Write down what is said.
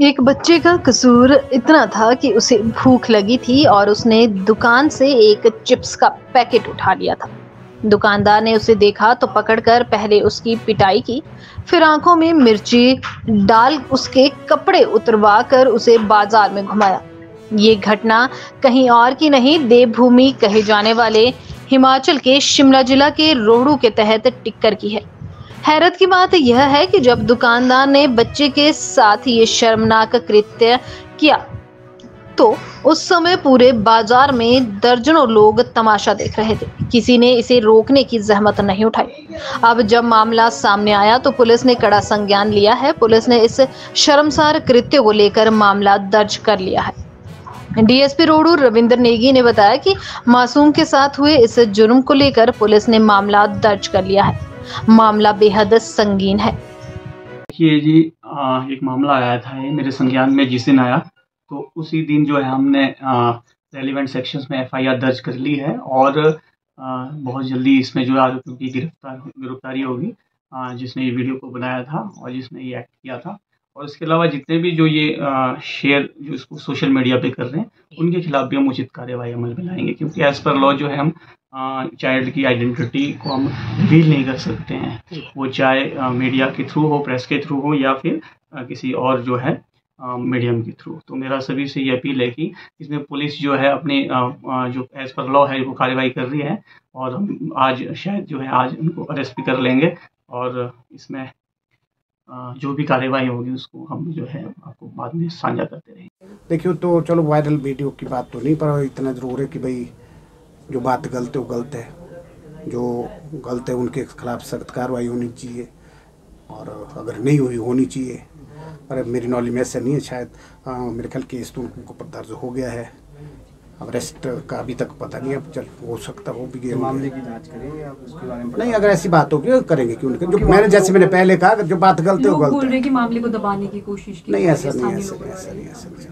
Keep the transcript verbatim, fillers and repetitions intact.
एक बच्चे का कसूर इतना था कि उसे भूख लगी थी और उसने दुकान से एक चिप्स का पैकेट उठा लिया था। दुकानदार ने उसे देखा तो पकड़कर पहले उसकी पिटाई की, फिर आंखों में मिर्ची डाल उसके कपड़े उतरवा कर उसे बाजार में घुमाया। ये घटना कहीं और की नहीं, देवभूमि कहे जाने वाले हिमाचल के शिमला जिला के रोहड़ू के तहत टिक्कर की है। हैरत की बात यह है कि जब दुकानदार ने बच्चे के साथ ये शर्मनाक कृत्य किया तो उस समय पूरे बाजार में दर्जनों लोग तमाशा देख रहे थे। किसी ने इसे रोकने की जहमत नहीं उठाई। अब जब मामला सामने आया तो पुलिस ने कड़ा संज्ञान लिया है। पुलिस ने इस शर्मसार कृत्य को लेकर मामला दर्ज कर लिया है। डीएसपी रोहड़ू रविंदर नेगी ने बताया कि मासूम के साथ हुए इस जुर्म को लेकर पुलिस ने मामला दर्ज कर लिया है। मामला बेहद संगीन है। देखिए जी, आ, एक मामला आया था मेरे संज्ञान में। जिस दिन आया तो उसी दिन जो है हमने रेलिवेंट सेक्शंस में एफआईआर दर्ज कर ली है और आ, बहुत जल्दी इसमें जो आरोपियों की गिरफ्तार गिरफ्तारी होगी, जिसने ये वीडियो को बनाया था और जिसने ये एक्ट किया था। और इसके अलावा जितने भी जो ये आ, शेयर जो इसको सोशल मीडिया पे कर रहे हैं उनके खिलाफ भी हम उचित कार्यवाही अमल में लाएंगे, क्योंकि एज पर लॉ जो है हम चाइल्ड की आइडेंटिटी को हम रिवील नहीं कर सकते हैं। वो चाहे मीडिया के थ्रू हो, प्रेस के थ्रू हो या फिर आ, किसी और जो है मीडियम के थ्रू। तो मेरा सभी से ये अपील है कि इसमें पुलिस जो है अपने आ, आ, जो एज पर लॉ है वो कार्यवाही कर रही है और हम आज शायद जो है आज उनको अरेस्ट भी कर लेंगे और इसमें जो भी कार्यवाही होगी उसको हम जो है आपको बाद में साझा करते रहेंगे। देखियो तो चलो वायरल वीडियो की बात तो नहीं, पर इतना जरूर है कि भाई जो बात गलत है वो गलत है, जो गलत है उनके खिलाफ सख्त कार्रवाई होनी चाहिए और अगर नहीं हुई होनी चाहिए। पर मेरी नॉलेज में ऐसा नहीं है, शायद आ, मेरे ख्याल केस तो उनको पर दर्ज हो गया है। अब रेस्ट का अभी तक पता नहीं, अब चल हो सकता हो भी मामले की जांच करेंगे आप उसके बारे में। नहीं, अगर ऐसी बात होगी करेंगे क्यों नहीं, जो मैंने जैसे मैंने पहले कहा जो बात गलत है वो गलत है। बोल रहे हैं कि मामले को दबाने की कोशिश की, नहीं ऐसा नहीं ऐसा नहीं ऐसा